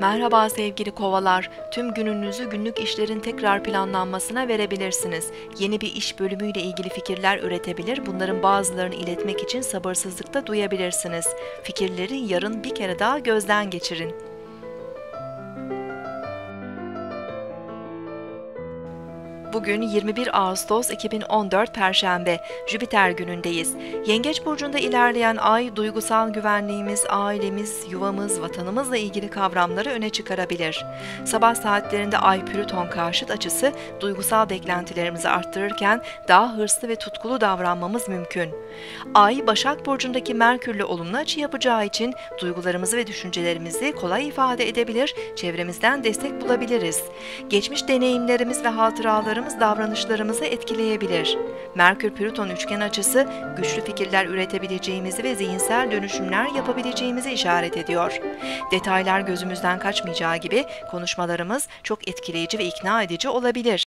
Merhaba sevgili kovalar, tüm gününüzü günlük işlerin tekrar planlanmasına verebilirsiniz. Yeni bir iş bölümüyle ilgili fikirler üretebilir, bunların bazılarını iletmek için sabırsızlıkta duyabilirsiniz. Fikirleri yarın bir kere daha gözden geçirin. Bugün 21 Ağustos 2014 Perşembe, Jüpiter günündeyiz. Yengeç Burcu'nda ilerleyen ay, duygusal güvenliğimiz, ailemiz, yuvamız, vatanımızla ilgili kavramları öne çıkarabilir. Sabah saatlerinde ay Plüton karşıt açısı, duygusal beklentilerimizi arttırırken daha hırslı ve tutkulu davranmamız mümkün. Ay, Başak Burcu'ndaki Merkür'le olumlu açı yapacağı için duygularımızı ve düşüncelerimizi kolay ifade edebilir, çevremizden destek bulabiliriz. Geçmiş deneyimlerimiz ve hatıralarımız davranışlarımızı etkileyebilir. Merkür-Plüton üçgen açısı güçlü fikirler üretebileceğimizi ve zihinsel dönüşümler yapabileceğimizi işaret ediyor. Detaylar gözümüzden kaçmayacağı gibi konuşmalarımız çok etkileyici ve ikna edici olabilir.